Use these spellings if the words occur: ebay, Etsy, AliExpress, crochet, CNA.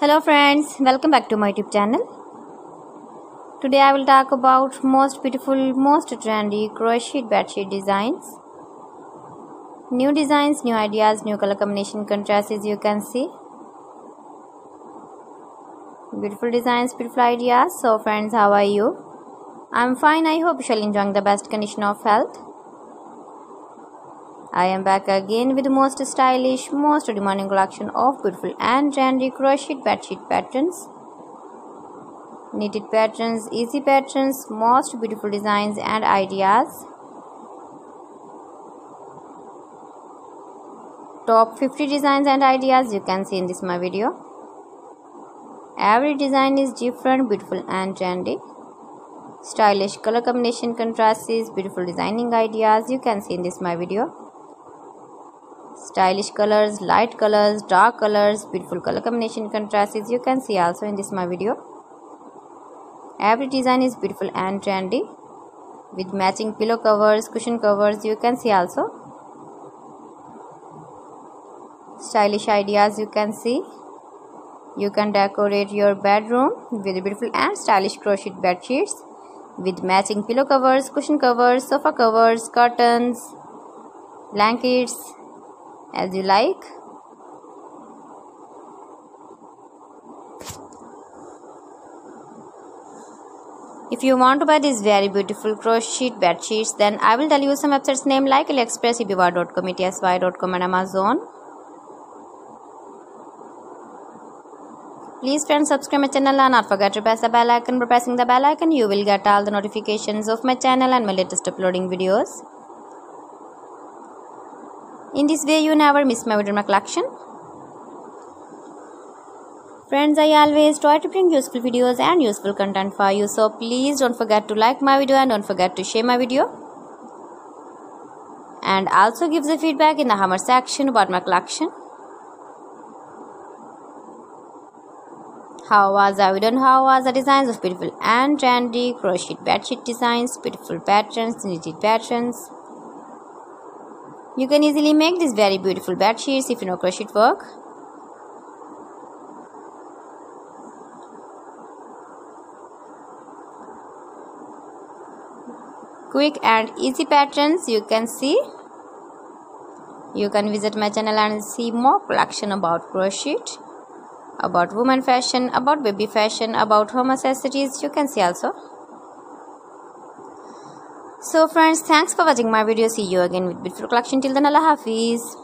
Hello friends, welcome back to my YouTube channel. Today I will talk about most beautiful, most trendy crochet bedsheet designs. New designs, new ideas, new color combination, contrasts as you can see. Beautiful designs, beautiful ideas. So friends, how are you? I'm fine. I hope you shall enjoy the best condition of health. I am back again with the most stylish, most demanding collection of beautiful and trendy crochet bedsheet patterns. Knitted patterns, easy patterns, most beautiful designs and ideas. Top 50 designs and ideas you can see in this my video. Every design is different, beautiful and trendy. Stylish color combination, contrasts, beautiful designing ideas you can see in this my video. Stylish colors, light colors, dark colors, beautiful color combination, contrasts you can see also in this my video. Every design is beautiful and trendy with matching pillow covers, cushion covers you can see also. Stylish ideas you can see. You can decorate your bedroom with beautiful and stylish crochet bed sheets with matching pillow covers, cushion covers, sofa covers, curtains, blankets, as you like. If you want to buy these very beautiful crochet bed sheets, then I will tell you some websites name like AliExpress, ebay.com, etsy.com and Amazon. Please friends, subscribe my channel and not forget to press the bell icon. By pressing the bell icon, you will get all the notifications of my channel and my latest uploading videos. In this way, you never miss my video, my collection. Friends, I always try to bring useful videos and useful content for you. So please don't forget to like my video and don't forget to share my video. And also give the feedback in the comment section about my collection. How was the video and how was the designs of beautiful and trendy crochet bedsheet designs, beautiful patterns, knitted patterns. You can easily make these very beautiful bed sheets if you know crochet work. Quick and easy patterns you can see. You can visit my channel and see more collection about crochet, about woman fashion, about baby fashion, about home accessories you can see also. So friends, thanks for watching my video. See you again with beautiful collection. Till then, Allah Hafiz.